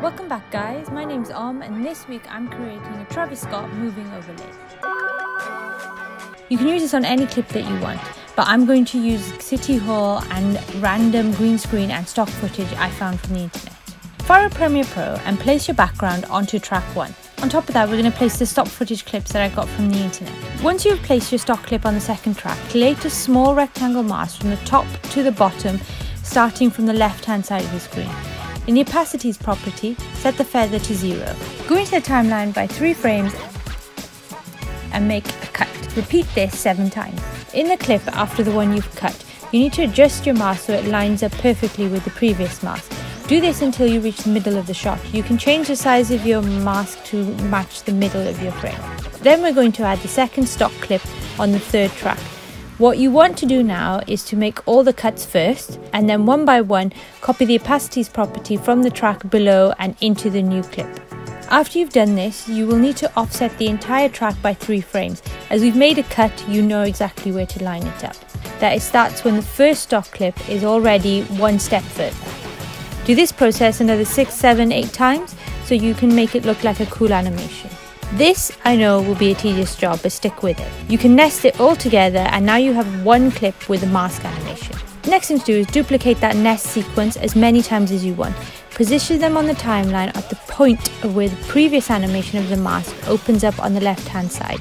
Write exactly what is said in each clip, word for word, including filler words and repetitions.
Welcome back guys, my name's Om and this week I'm creating a Travis Scott moving overlay. You can use this on any clip that you want, but I'm going to use City Hall and random green screen and stock footage I found from the internet. Fire up Premiere Pro and place your background onto track one. On top of that, we're going to place the stock footage clips that I got from the internet. Once you've placed your stock clip on the second track, create a small rectangle mask from the top to the bottom, starting from the left hand side of the screen. In the opacities property, set the feather to zero. Go into the timeline by three frames and make a cut. Repeat this seven times. In the clip after the one you've cut, you need to adjust your mask so it lines up perfectly with the previous mask. Do this until you reach the middle of the shot. You can change the size of your mask to match the middle of your frame. Then we're going to add the second stock clip on the third track. What you want to do now is to make all the cuts first and then one by one copy the opacities property from the track below and into the new clip. After you've done this, you will need to offset the entire track by three frames. As we've made a cut, you know exactly where to line it up. That starts when the first stock clip is already one step further. Do this process another six, seven, eight times so you can make it look like a cool animation. This, I know, will be a tedious job, but stick with it. You can nest it all together and now you have one clip with a mask animation. Next thing to do is duplicate that nest sequence as many times as you want. Position them on the timeline at the point of where the previous animation of the mask opens up on the left hand side.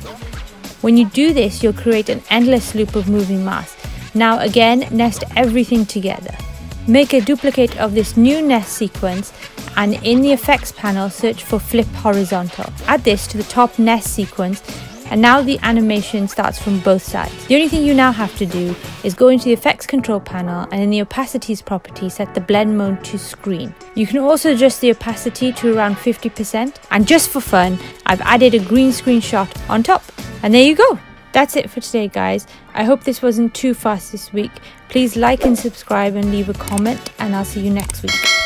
When you do this, you'll create an endless loop of moving masks. Now again, nest everything together. Make a duplicate of this new nest sequence and in the effects panel search for flip horizontal. Add this to the top nest sequence and now the animation starts from both sides. The only thing you now have to do is go into the effects control panel and in the opacities property set the blend mode to screen. You can also adjust the opacity to around fifty percent, and just for fun I've added a green screen shot on top and there you go. That's it for today guys. I hope this wasn't too fast this week. Please like and subscribe and leave a comment and I'll see you next week.